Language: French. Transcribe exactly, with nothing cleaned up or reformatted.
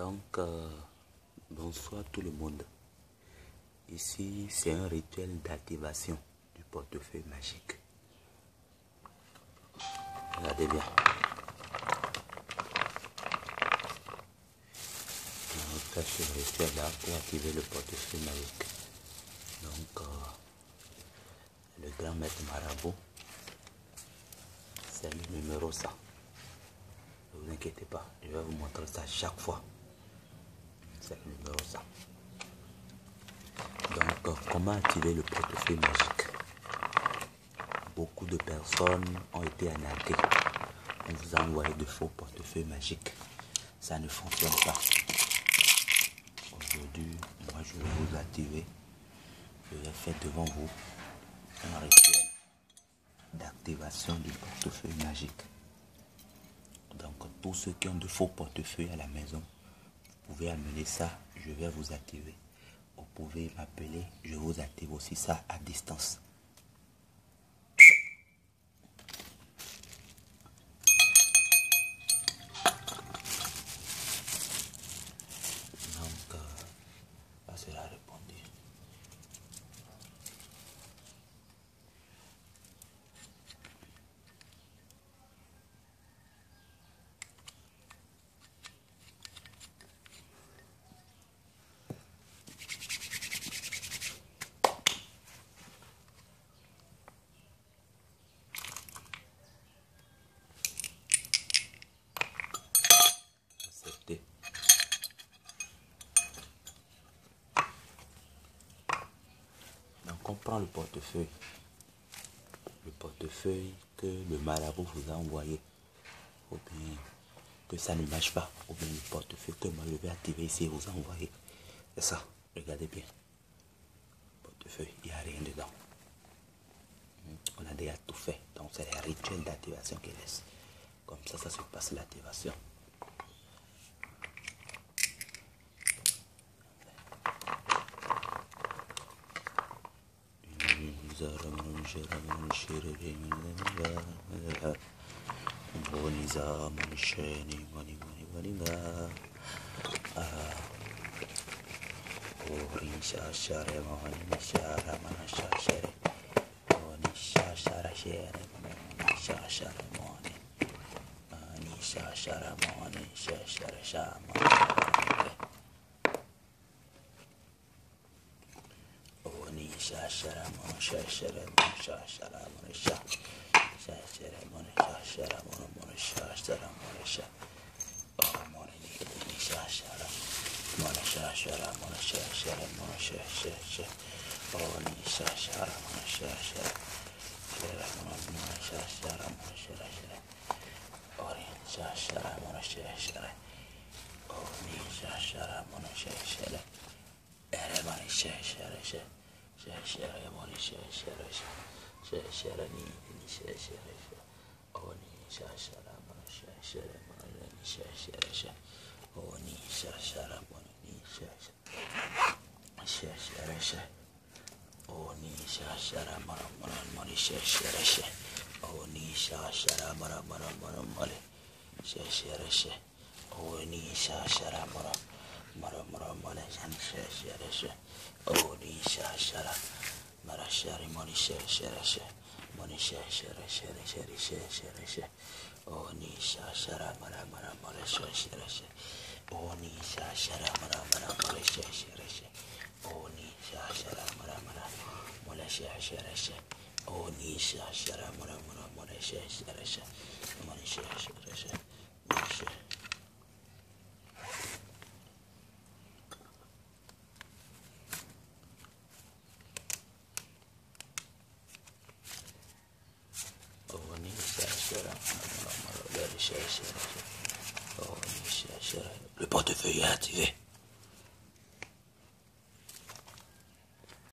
Donc, euh, bonsoir tout le monde. Ici, c'est un rituel d'activation du portefeuille magique. Regardez bien. On retrace ce rituel là pour activer le portefeuille magique. Donc, euh, le grand maître marabout, c'est le numéro cent. Ne vous inquiétez pas, je vais vous montrer ça chaque fois. C'est le numéro ça. Donc, comment activer le portefeuille magique? Beaucoup de personnes ont été arnaquées. On vous a envoyé de faux portefeuilles magiques. Ça ne fonctionne pas. Aujourd'hui, moi je vais vous activer. Je vais faire devant vous un rituel d'activation du portefeuille magique. Donc, tous ceux qui ont de faux portefeuilles à la maison, vous pouvez amener ça, je vais vous activer. Vous pouvez m'appeler, je vous active aussi ça à distance. Donc, euh, là, cela a répondu. On prend le portefeuille, le portefeuille que le marabout vous a envoyé, ou bien que ça ne marche pas, ou bien le portefeuille que moi je vais activer ici vous a envoyé. C'est ça, regardez bien. Portefeuille, il n'y a rien dedans. On a déjà tout fait, donc c'est les rituels d'activation qui laissent. Comme ça, ça se passe l'activation. Le portefeuille est activé.